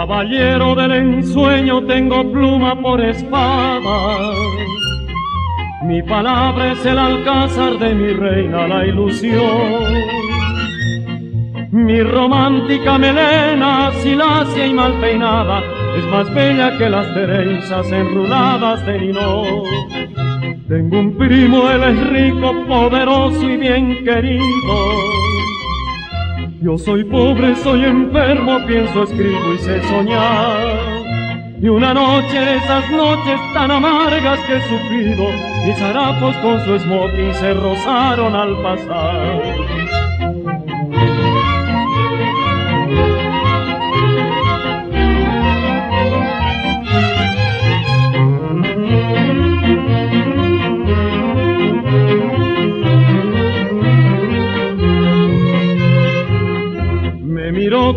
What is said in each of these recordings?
Caballero del ensueño, tengo pluma por espada. Mi palabra es el alcázar de mi reina, la ilusión. Mi romántica melena, silácea y mal peinada, es más bella que las cerezas enruladas de Ninón. Tengo un primo, él es rico, poderoso y bien querido. Yo soy pobre, soy enfermo, pienso, escribo y sé soñar. Y una noche, esas noches tan amargas que he sufrido, mis harapos con su smoking se rozaron al pasar.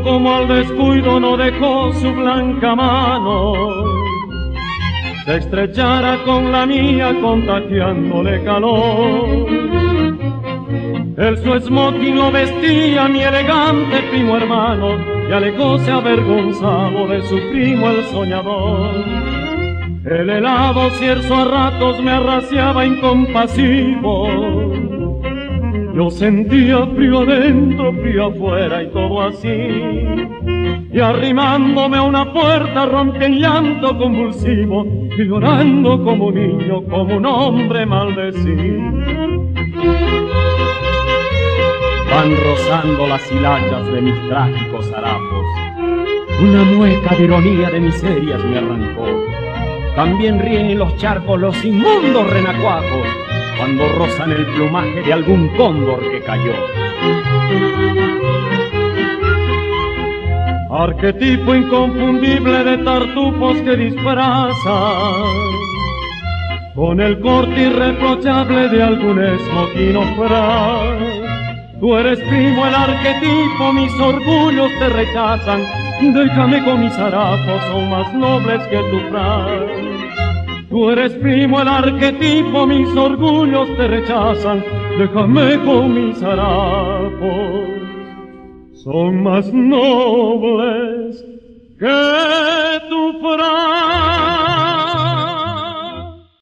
Como al descuido no dejó su blanca mano se estrechara con la mía contagiándole calor. Él su smoking lo vestía, mi elegante primo hermano, y alejóse avergonzado de su primo el soñador. El helado cierzo a ratos me arraciaba incompasivo. Yo sentía frío adentro, frío afuera y todo así. Y arrimándome a una puerta rompí en llanto convulsivo y llorando como un niño, como un hombre maldecí. Van rozando las hilachas de mis trágicos harapos. Una mueca de ironía de miserias me arrancó. También ríen en los charcos los inmundos renacuajos cuando rozan el plumaje de algún cóndor que cayó. Arquetipo inconfundible de tartufos que disfrazan con el corte irreprochable de algún esmoquino fraz. Tú eres primo el arquetipo, mis orgullos te rechazan. Déjame con mis harapos, son más nobles que tu fraz. Tú eres primo el arquetipo, mis orgullos te rechazan. Déjame con mis harapos, son más nobles que tu fraz.